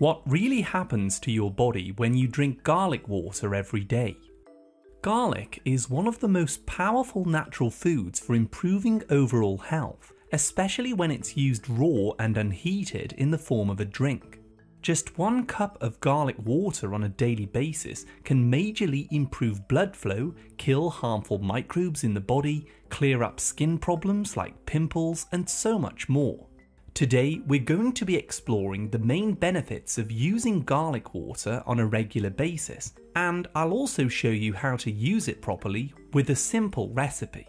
What really happens to your body when you drink garlic water every day? Garlic is one of the most powerful natural foods for improving overall health, especially when it's used raw and unheated in the form of a drink. Just 1 cup of garlic water on a daily basis can majorly improve blood flow, kill harmful microbes in the body, clear up skin problems like pimples, and so much more. Today, we're going to be exploring the main benefits of using garlic water on a regular basis, and I'll also show you how to use it properly with a simple recipe.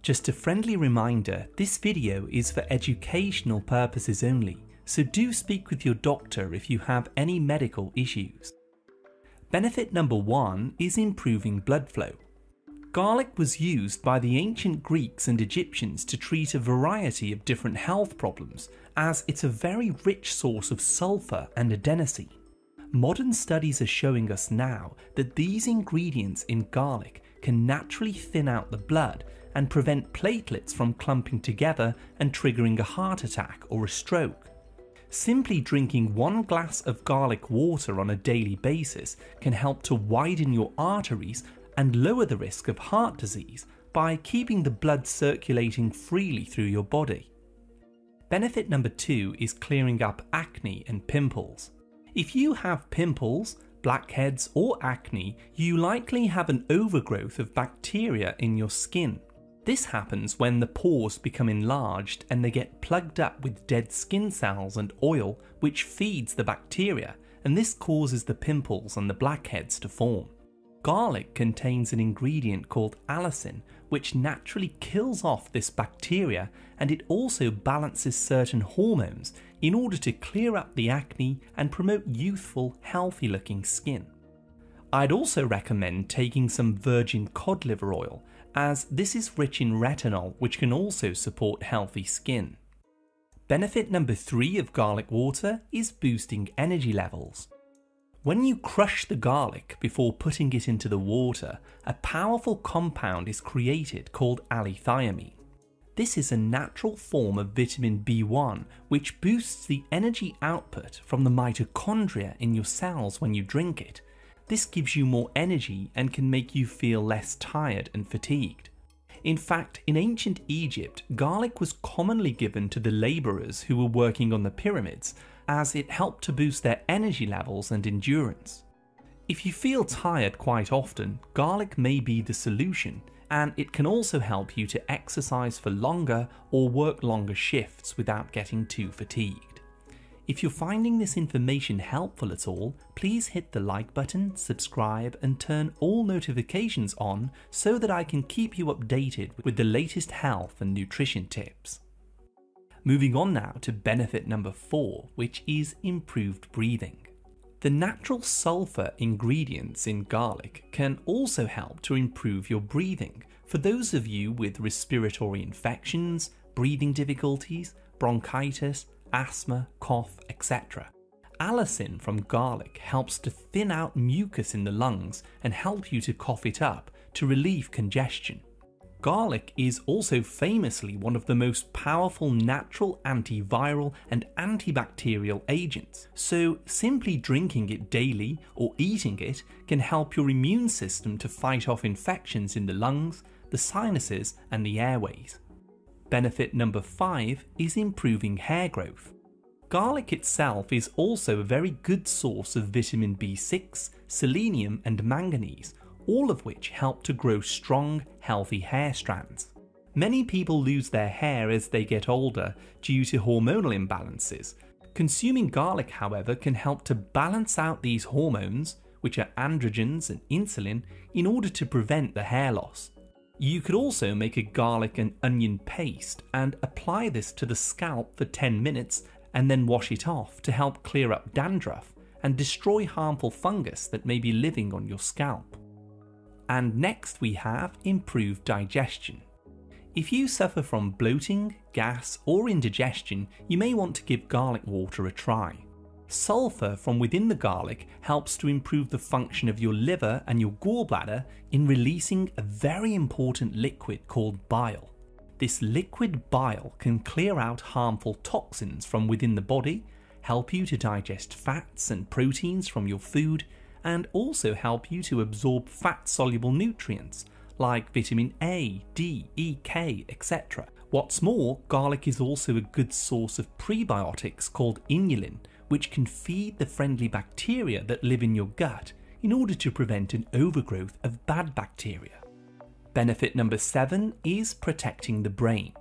Just a friendly reminder, this video is for educational purposes only. So do speak with your doctor if you have any medical issues. Benefit number 1 is improving blood flow. Garlic was used by the ancient Greeks and Egyptians to treat a variety of different health problems, as it's a very rich source of sulfur and adenosine. Modern studies are showing us now that these ingredients in garlic can naturally thin out the blood and prevent platelets from clumping together and triggering a heart attack or a stroke. Simply drinking 1 glass of garlic water on a daily basis can help to widen your arteries and lower the risk of heart disease by keeping the blood circulating freely through your body. Benefit number 2 is clearing up acne and pimples. If you have pimples, blackheads or acne, you likely have an overgrowth of bacteria in your skin. This happens when the pores become enlarged and they get plugged up with dead skin cells and oil, which feeds the bacteria, and this causes the pimples and the blackheads to form. Garlic contains an ingredient called allicin, which naturally kills off this bacteria, and it also balances certain hormones in order to clear up the acne and promote youthful, healthy-looking skin. I'd also recommend taking some virgin cod liver oil, as this is rich in retinol, which can also support healthy skin. Benefit number 3 of garlic water is boosting energy levels. When you crush the garlic before putting it into the water, a powerful compound is created called allithiamine. This is a natural form of vitamin B1, which boosts the energy output from the mitochondria in your cells when you drink it. This gives you more energy and can make you feel less tired and fatigued. In fact, in ancient Egypt, garlic was commonly given to the laborers who were working on the pyramids, as it helped to boost their energy levels and endurance. If you feel tired quite often, garlic may be the solution, and it can also help you to exercise for longer or work longer shifts without getting too fatigued. If you're finding this information helpful at all, please hit the like button, subscribe, and turn all notifications on so that I can keep you updated with the latest health and nutrition tips. Moving on now to benefit number 4, which is improved breathing. The natural sulfur ingredients in garlic can also help to improve your breathing for those of you with respiratory infections, breathing difficulties, bronchitis, asthma, cough, etc. Allicin from garlic helps to thin out mucus in the lungs and help you to cough it up to relieve congestion. Garlic is also famously one of the most powerful natural antiviral and antibacterial agents, so simply drinking it daily or eating it can help your immune system to fight off infections in the lungs, the sinuses, and the airways. Benefit number 5 is improving hair growth. Garlic itself is also a very good source of vitamin B6, selenium, and manganese, all of which help to grow strong, healthy hair strands. Many people lose their hair as they get older due to hormonal imbalances. Consuming garlic, however, can help to balance out these hormones, which are androgens and insulin, in order to prevent the hair loss. You could also make a garlic and onion paste and apply this to the scalp for 10 minutes and then wash it off to help clear up dandruff and destroy harmful fungus that may be living on your scalp. And next we have improved digestion. If you suffer from bloating, gas, or indigestion, you may want to give garlic water a try. Sulfur from within the garlic helps to improve the function of your liver and your gallbladder in releasing a very important liquid called bile. This liquid bile can clear out harmful toxins from within the body, help you to digest fats and proteins from your food, and also help you to absorb fat-soluble nutrients like vitamin A, D, E, K, etc. What's more, garlic is also a good source of prebiotics called inulin, which can feed the friendly bacteria that live in your gut in order to prevent an overgrowth of bad bacteria. Benefit number 7 is protecting the brain.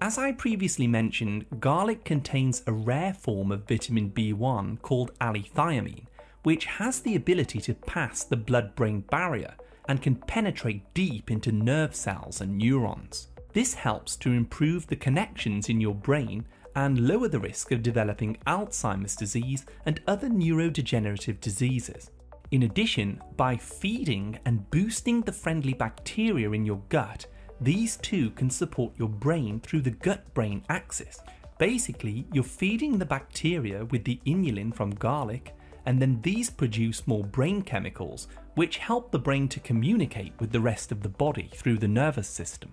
As I previously mentioned, garlic contains a rare form of vitamin B1 called allithiamine, which has the ability to pass the blood-brain barrier and can penetrate deep into nerve cells and neurons. This helps to improve the connections in your brain and lower the risk of developing Alzheimer's disease and other neurodegenerative diseases. In addition, by feeding and boosting the friendly bacteria in your gut, these two can support your brain through the gut-brain axis. Basically, you're feeding the bacteria with the inulin from garlic, and then these produce more brain chemicals, which help the brain to communicate with the rest of the body through the nervous system.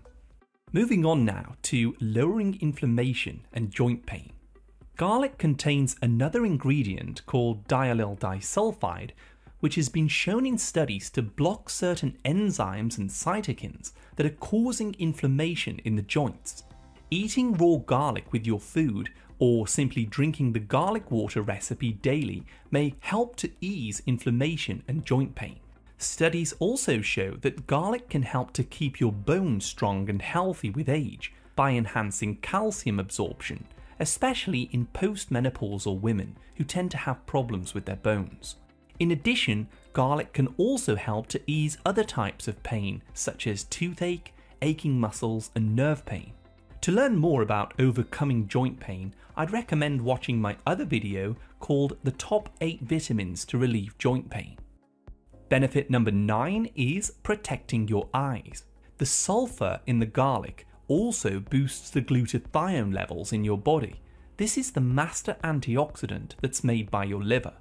Moving on now to lowering inflammation and joint pain. Garlic contains another ingredient called diallyl disulfide, which has been shown in studies to block certain enzymes and cytokines that are causing inflammation in the joints. Eating raw garlic with your food or simply drinking the garlic water recipe daily may help to ease inflammation and joint pain. Studies also show that garlic can help to keep your bones strong and healthy with age by enhancing calcium absorption, especially in postmenopausal women who tend to have problems with their bones. In addition, garlic can also help to ease other types of pain, such as toothache, aching muscles, and nerve pain. To learn more about overcoming joint pain, I'd recommend watching my other video called The Top 8 Vitamins to Relieve Joint Pain. Benefit number 9 is protecting your eyes. The sulfur in the garlic also boosts the glutathione levels in your body. This is the master antioxidant that's made by your liver.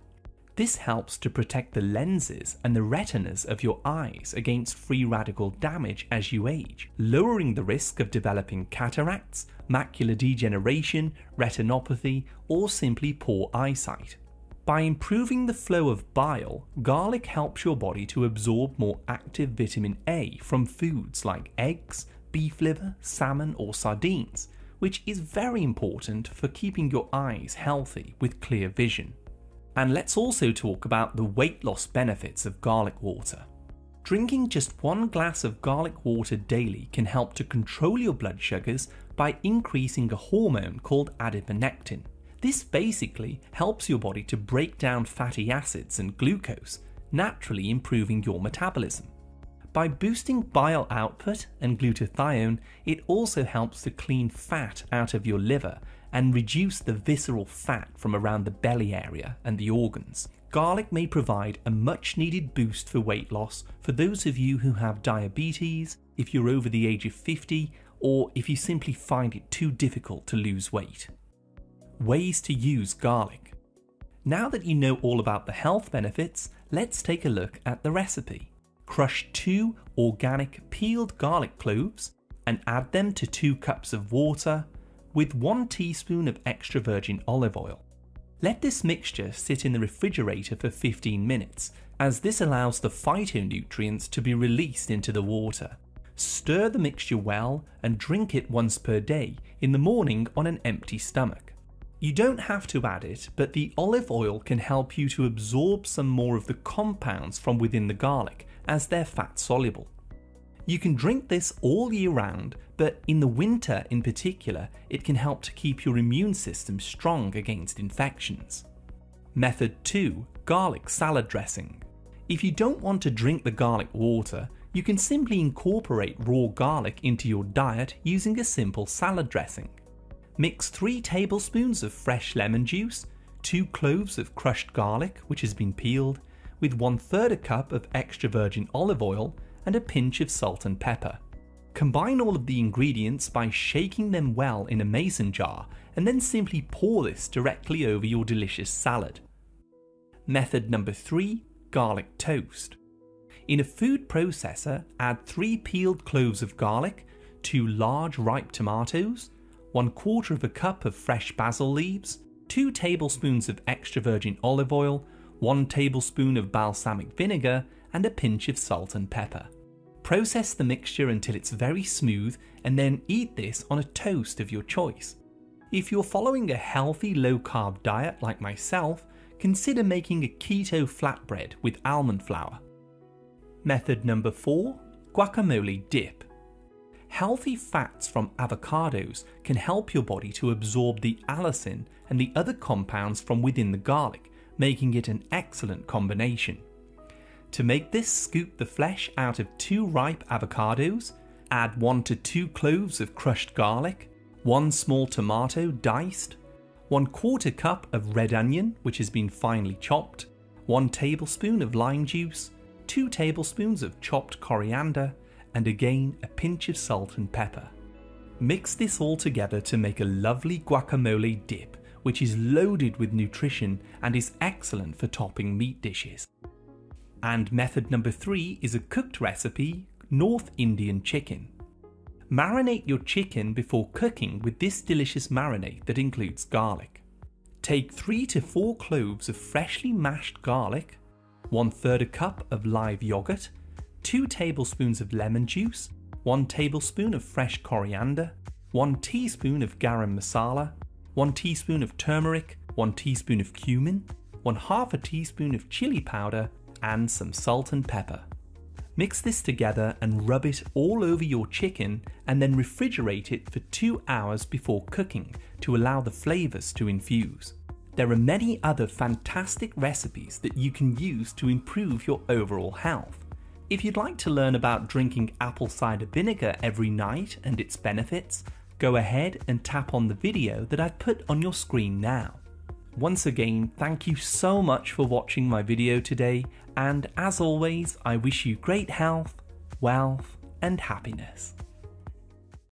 This helps to protect the lenses and the retinas of your eyes against free radical damage as you age, lowering the risk of developing cataracts, macular degeneration, retinopathy, or simply poor eyesight. By improving the flow of bile, garlic helps your body to absorb more active vitamin A from foods like eggs, beef liver, salmon, or sardines, which is very important for keeping your eyes healthy with clear vision. And let's also talk about the weight loss benefits of garlic water. Drinking just 1 glass of garlic water daily can help to control your blood sugars by increasing a hormone called adiponectin. This basically helps your body to break down fatty acids and glucose, naturally improving your metabolism. By boosting bile output and glutathione, it also helps to clean fat out of your liver and reduce the visceral fat from around the belly area and the organs. Garlic may provide a much needed boost for weight loss for those of you who have diabetes, if you're over the age of 50, or if you simply find it too difficult to lose weight. Ways to use garlic. Now that you know all about the health benefits, let's take a look at the recipe. Crush 2 organic peeled garlic cloves and add them to 2 cups of water with 1 teaspoon of extra virgin olive oil. Let this mixture sit in the refrigerator for 15 minutes, as this allows the phytonutrients to be released into the water. Stir the mixture well and drink it once per day in the morning on an empty stomach. You don't have to add it, but the olive oil can help you to absorb some more of the compounds from within the garlic, as they're fat soluble. You can drink this all year round, but in the winter in particular, it can help to keep your immune system strong against infections. Method 2. Garlic salad dressing. If you don't want to drink the garlic water, you can simply incorporate raw garlic into your diet using a simple salad dressing. Mix 3 tablespoons of fresh lemon juice, 2 cloves of crushed garlic which has been peeled, with 1/3 a cup of extra virgin olive oil and a pinch of salt and pepper. Combine all of the ingredients by shaking them well in a mason jar and then simply pour this directly over your delicious salad. Method number 3, garlic toast. In a food processor, add 3 peeled cloves of garlic, 2 large ripe tomatoes, 1/4 of a cup of fresh basil leaves, 2 tablespoons of extra virgin olive oil, 1 tablespoon of balsamic vinegar, and a pinch of salt and pepper. Process the mixture until it's very smooth and then eat this on a toast of your choice. If you're following a healthy low-carb diet like myself, consider making a keto flatbread with almond flour. Method number 4, guacamole dip. Healthy fats from avocados can help your body to absorb the allicin and the other compounds from within the garlic, making it an excellent combination. To make this, scoop the flesh out of 2 ripe avocados, add 1 to 2 cloves of crushed garlic, 1 small tomato diced, 1/4 cup of red onion which has been finely chopped, 1 tablespoon of lime juice, 2 tablespoons of chopped coriander, and again a pinch of salt and pepper. Mix this all together to make a lovely guacamole dip which is loaded with nutrition and is excellent for topping meat dishes. And method number 3 is a cooked recipe, North Indian chicken. Marinate your chicken before cooking with this delicious marinade that includes garlic. Take 3 to 4 cloves of freshly mashed garlic, 1/3 cup of live yogurt, 2 tablespoons of lemon juice, 1 tablespoon of fresh coriander, 1 teaspoon of garam masala, 1 teaspoon of turmeric, 1 teaspoon of cumin, 1/2 teaspoon of chili powder, and some salt and pepper. Mix this together and rub it all over your chicken and then refrigerate it for 2 hours before cooking to allow the flavours to infuse. There are many other fantastic recipes that you can use to improve your overall health. If you'd like to learn about drinking apple cider vinegar every night and its benefits, go ahead and tap on the video that I've put on your screen now. Once again, thank you so much for watching my video today, and as always, I wish you great health, wealth, and happiness.